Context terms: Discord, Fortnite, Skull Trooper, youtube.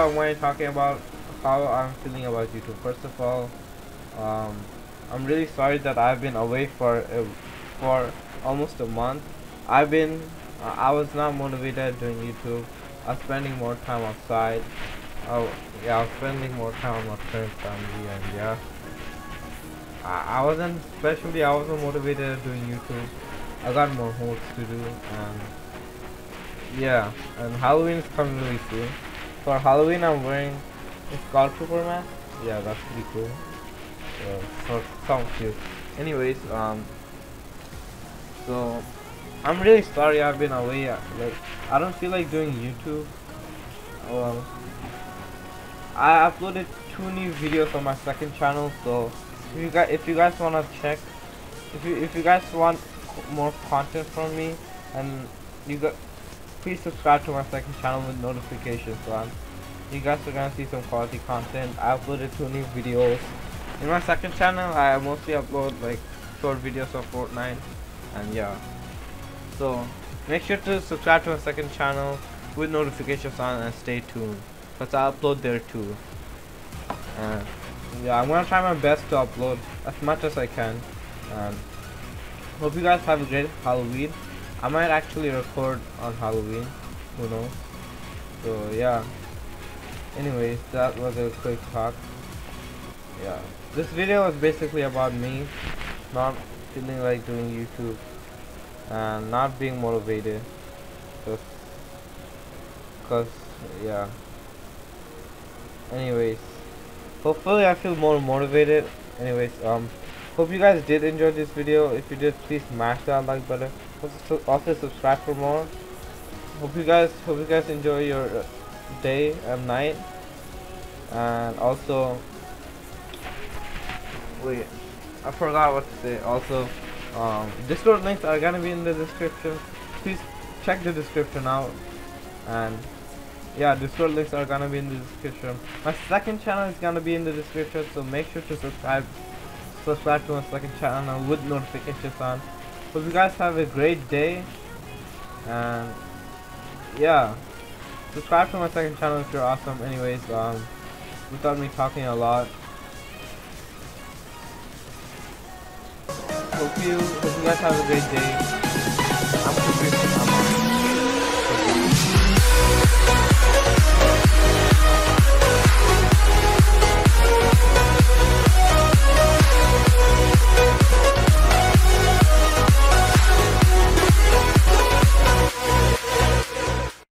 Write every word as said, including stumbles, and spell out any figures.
uh, when talking about how I'm feeling about YouTube, first of all, um, I'm really sorry that I've been away for uh, for almost a month. I've been uh, I was not motivated doing YouTube. I was spending more time outside. Oh yeah, I was spending more time with my friends, family, and yeah. I, I wasn't especially I wasn't motivated doing YouTube. I got more holds to do, and yeah, and Halloween is coming really soon. For Halloween, I'm wearing a Skulltrooper mask. Yeah, that's pretty cool. So, so sounds cute. Anyways, um, so I'm really sorry I've been away. Like, I don't feel like doing YouTube. Well, I uploaded two new videos on my second channel, so if you guys if you guys wanna check, if you if you guys want more content from me, and you got please subscribe to my second channel with notifications on. You guys are gonna see some quality content. I uploaded two new videos in my second channel. I mostly upload like short videos of Fortnite, and yeah, so make sure to subscribe to my second channel with notifications on and stay tuned, because I upload there too. And yeah, I'm gonna try my best to upload as much as I can, and hope you guys have a great Halloween. I might actually record on Halloween, who knows. So yeah, anyways, that was a quick talk. Yeah, this video was basically about me not feeling like doing YouTube and not being motivated, just cause yeah. Anyways, hopefully I feel more motivated. Anyways, um hope you guys did enjoy this video. If you did, please smash that like button. Also subscribe for more. Hope you guys hope you guys enjoy your day and night. And also, wait, I forgot what to say. Also, um, Discord links are gonna be in the description. Please check the description out. And yeah, Discord links are gonna be in the description. My second channel is gonna be in the description, so make sure to subscribe subscribe to my second channel with notifications on. Hope you guys have a great day, and yeah, subscribe to my second channel if you're awesome. Anyways, um, without me talking a lot, hope you, hope you guys have a great day. I'm Chris, I'm on. We'll be right back.